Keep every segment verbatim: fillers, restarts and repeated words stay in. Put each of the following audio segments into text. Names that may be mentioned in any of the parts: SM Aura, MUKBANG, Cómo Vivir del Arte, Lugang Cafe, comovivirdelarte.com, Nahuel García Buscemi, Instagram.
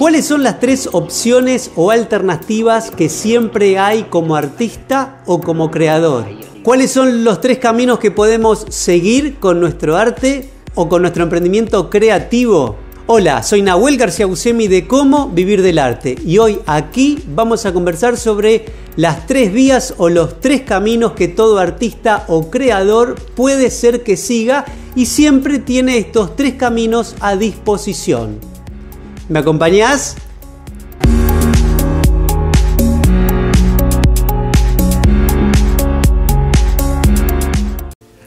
¿Cuáles son las tres opciones o alternativas que siempre hay como artista o como creador? ¿Cuáles son los tres caminos que podemos seguir con nuestro arte o con nuestro emprendimiento creativo? Hola, soy Nahuel García Buscemi de Cómo Vivir del Arte y hoy aquí vamos a conversar sobre las tres vías o los tres caminos que todo artista o creador puede ser que siga y siempre tiene estos tres caminos a disposición. ¿Me acompañás?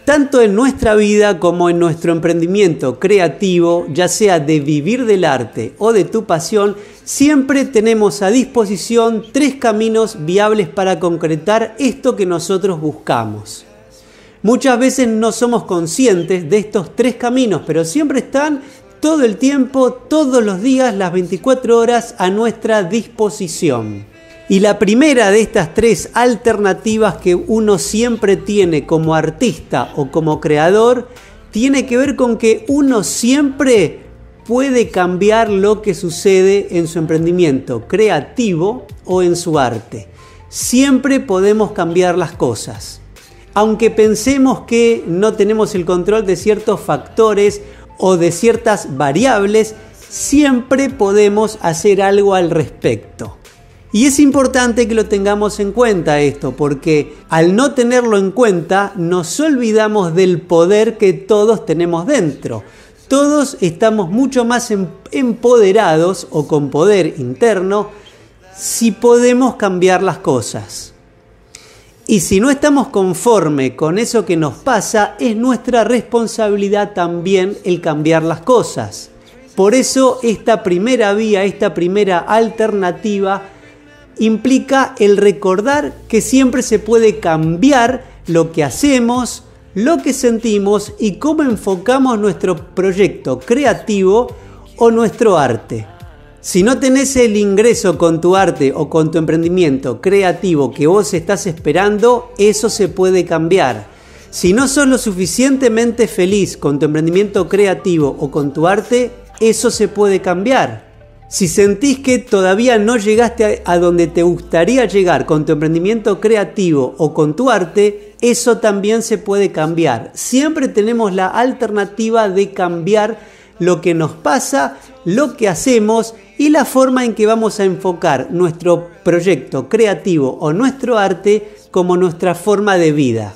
Tanto en nuestra vida como en nuestro emprendimiento creativo, ya sea de vivir del arte o de tu pasión, siempre tenemos a disposición tres caminos viables para concretar esto que nosotros buscamos. Muchas veces no somos conscientes de estos tres caminos, pero siempre están todo el tiempo, todos los días, las veinticuatro horas a nuestra disposición. Y la primera de estas tres alternativas que uno siempre tiene como artista o como creador tiene que ver con que uno siempre puede cambiar lo que sucede en su emprendimiento creativo o en su arte. Siempre podemos cambiar las cosas. Aunque pensemos que no tenemos el control de ciertos factores o de ciertas variables, siempre podemos hacer algo al respecto. Y es importante que lo tengamos en cuenta esto, porque al no tenerlo en cuenta nos olvidamos del poder que todos tenemos dentro. Todos estamos mucho más empoderados o con poder interno si podemos cambiar las cosas. Y si no estamos conforme con eso que nos pasa, es nuestra responsabilidad también el cambiar las cosas. Por eso esta primera vía, esta primera alternativa, implica el recordar que siempre se puede cambiar lo que hacemos, lo que sentimos y cómo enfocamos nuestro proyecto creativo o nuestro arte. Si no tenés el ingreso con tu arte o con tu emprendimiento creativo que vos estás esperando, eso se puede cambiar. Si no sos lo suficientemente feliz con tu emprendimiento creativo o con tu arte, eso se puede cambiar. Si sentís que todavía no llegaste a donde te gustaría llegar con tu emprendimiento creativo o con tu arte, eso también se puede cambiar. Siempre tenemos la alternativa de cambiar lo que nos pasa, lo que hacemos y la forma en que vamos a enfocar nuestro proyecto creativo o nuestro arte como nuestra forma de vida.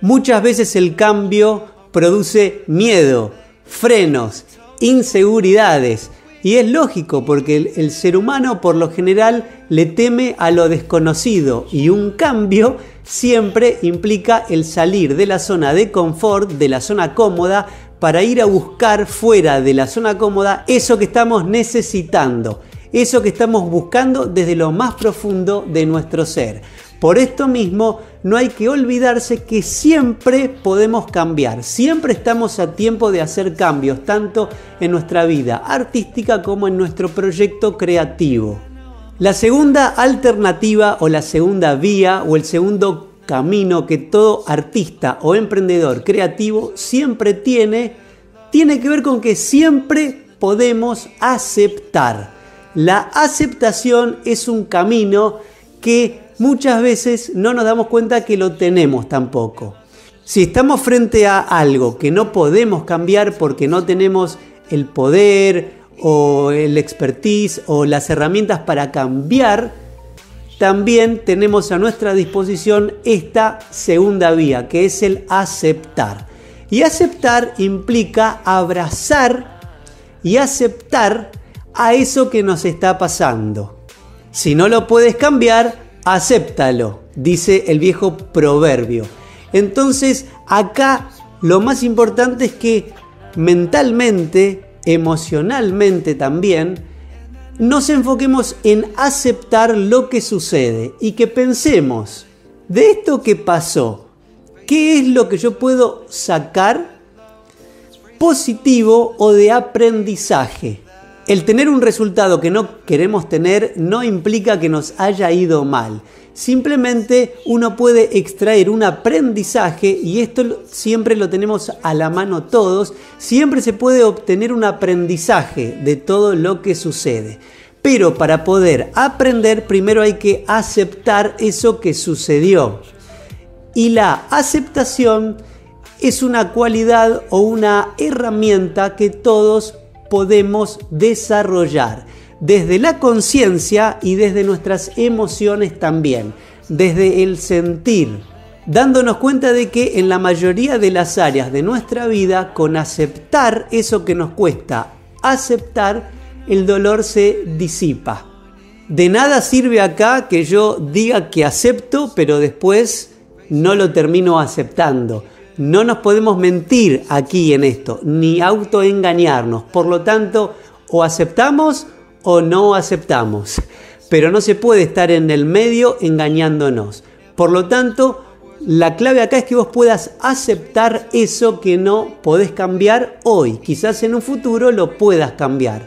Muchas veces el cambio produce miedo, frenos, inseguridades y es lógico porque el, el ser humano por lo general le teme a lo desconocido y un cambio siempre implica el salir de la zona de confort, de la zona cómoda, para ir a buscar fuera de la zona cómoda eso que estamos necesitando, eso que estamos buscando desde lo más profundo de nuestro ser. Por esto mismo, no hay que olvidarse que siempre podemos cambiar, siempre estamos a tiempo de hacer cambios, tanto en nuestra vida artística como en nuestro proyecto creativo. La segunda alternativa o la segunda vía o el segundo camino que todo artista o emprendedor creativo siempre tiene, tiene que ver con que siempre podemos aceptar. La aceptación es un camino que muchas veces no nos damos cuenta que lo tenemos tampoco. Si estamos frente a algo que no podemos cambiar porque no tenemos el poder o el expertise o las herramientas para cambiar, también tenemos a nuestra disposición esta segunda vía, que es el aceptar. Y aceptar implica abrazar y aceptar a eso que nos está pasando. Si no lo puedes cambiar, acéptalo, dice el viejo proverbio. Entonces, acá lo más importante es que mentalmente, emocionalmente también, nos enfoquemos en aceptar lo que sucede y que pensemos de esto que pasó, ¿qué es lo que yo puedo sacar positivo o de aprendizaje? El tener un resultado que no queremos tener no implica que nos haya ido mal. Simplemente uno puede extraer un aprendizaje y esto siempre lo tenemos a la mano todos. Siempre se puede obtener un aprendizaje de todo lo que sucede. Pero para poder aprender, primero hay que aceptar eso que sucedió. Y la aceptación es una cualidad o una herramienta que todos podemos desarrollar desde la conciencia y desde nuestras emociones también, desde el sentir, dándonos cuenta de que en la mayoría de las áreas de nuestra vida, con aceptar eso que nos cuesta aceptar, el dolor se disipa. De nada sirve acá que yo diga que acepto, pero después no lo termino aceptando. No nos podemos mentir aquí en esto, ni autoengañarnos. Por lo tanto, o aceptamos o no aceptamos. Pero no se puede estar en el medio engañándonos. Por lo tanto, la clave acá es que vos puedas aceptar eso que no podés cambiar hoy. Quizás en un futuro lo puedas cambiar.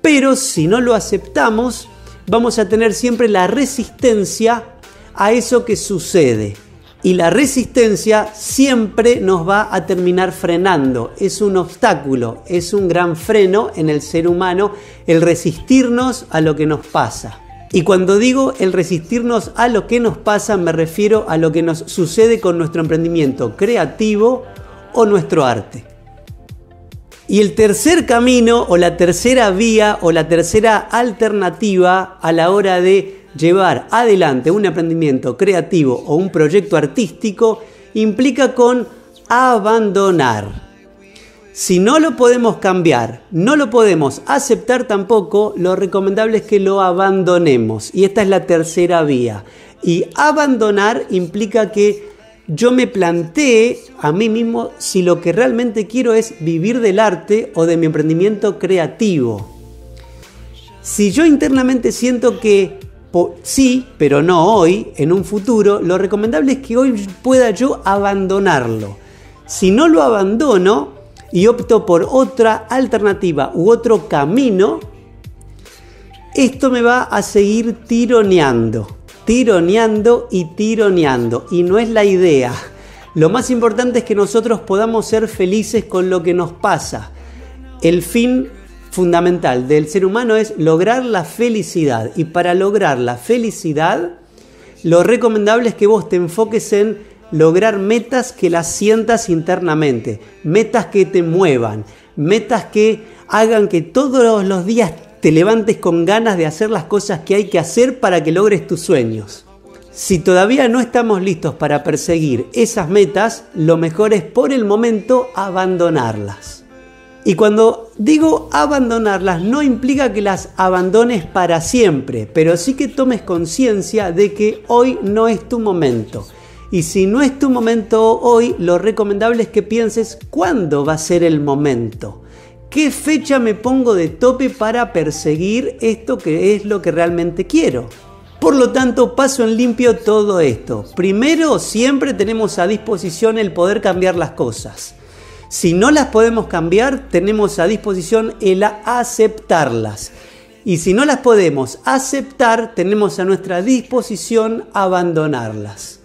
Pero si no lo aceptamos, vamos a tener siempre la resistencia a eso que sucede. Y la resistencia siempre nos va a terminar frenando. Es un obstáculo, es un gran freno en el ser humano el resistirnos a lo que nos pasa. Y cuando digo el resistirnos a lo que nos pasa, me refiero a lo que nos sucede con nuestro emprendimiento creativo o nuestro arte. Y el tercer camino o la tercera vía o la tercera alternativa a la hora de llevar adelante un emprendimiento creativo o un proyecto artístico implica con abandonar. Si no lo podemos cambiar, no lo podemos aceptar tampoco, lo recomendable es que lo abandonemos. Y esta es la tercera vía. Y abandonar implica que yo me planteé a mí mismo si lo que realmente quiero es vivir del arte o de mi emprendimiento creativo. Si yo internamente siento que sí, pero no hoy, en un futuro, lo recomendable es que hoy pueda yo abandonarlo. Si no lo abandono y opto por otra alternativa u otro camino, esto me va a seguir tironeando, tironeando y tironeando. Y no es la idea. Lo más importante es que nosotros podamos ser felices con lo que nos pasa. El fin fundamental del ser humano es lograr la felicidad, y para lograr la felicidad lo recomendable es que vos te enfoques en lograr metas que las sientas internamente, metas que te muevan, metas que hagan que todos los días te levantes con ganas de hacer las cosas que hay que hacer para que logres tus sueños. Si todavía no estamos listos para perseguir esas metas, lo mejor es por el momento abandonarlas. Y cuando digo abandonarlas, no implica que las abandones para siempre, pero sí que tomes conciencia de que hoy no es tu momento. Y si no es tu momento hoy, lo recomendable es que pienses cuándo va a ser el momento. ¿Qué fecha me pongo de tope para perseguir esto que es lo que realmente quiero? Por lo tanto, paso en limpio todo esto. Primero, siempre tenemos a disposición el poder cambiar las cosas. Si no las podemos cambiar, tenemos a disposición el aceptarlas. Y si no las podemos aceptar, tenemos a nuestra disposición abandonarlas.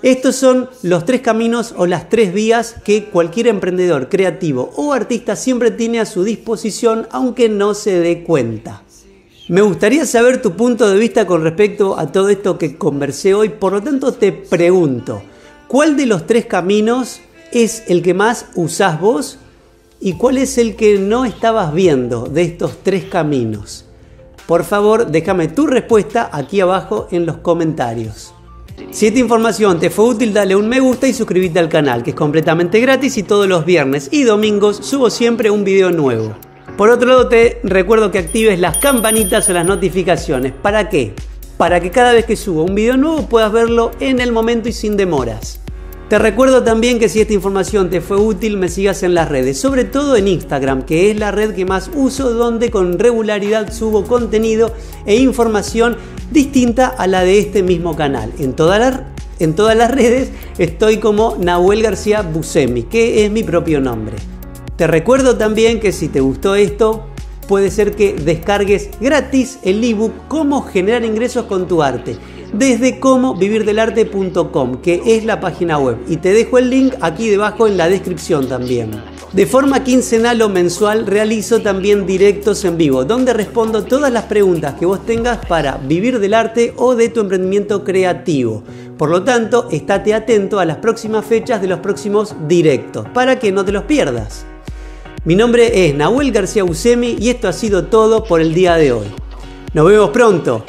Estos son los tres caminos o las tres vías que cualquier emprendedor, creativo o artista siempre tiene a su disposición, aunque no se dé cuenta. Me gustaría saber tu punto de vista con respecto a todo esto que conversé hoy. Por lo tanto, te pregunto, ¿cuál de los tres caminos es el que más usás vos y cuál es el que no estabas viendo de estos tres caminos? Por favor, déjame tu respuesta aquí abajo en los comentarios. Si esta información te fue útil, dale un me gusta y suscríbete al canal, que es completamente gratis, y todos los viernes y domingos subo siempre un video nuevo. Por otro lado, te recuerdo que actives las campanitas o las notificaciones. ¿Para qué? Para que cada vez que subo un video nuevo puedas verlo en el momento y sin demoras. Te recuerdo también que si esta información te fue útil, me sigas en las redes, sobre todo en Instagram, que es la red que más uso, donde con regularidad subo contenido e información distinta a la de este mismo canal. En todas las, en todas las redes estoy como Nahuel García Buscemi, que es mi propio nombre. Te recuerdo también que si te gustó esto, puede ser que descargues gratis el ebook Cómo generar ingresos con tu arte desde como vivir del arte punto com, que es la página web, y te dejo el link aquí debajo en la descripción también. De forma quincenal o mensual realizo también directos en vivo donde respondo todas las preguntas que vos tengas para vivir del arte o de tu emprendimiento creativo. Por lo tanto, estate atento a las próximas fechas de los próximos directos para que no te los pierdas. Mi nombre es Nahuel García Buscemi y esto ha sido todo por el día de hoy. Nos vemos pronto.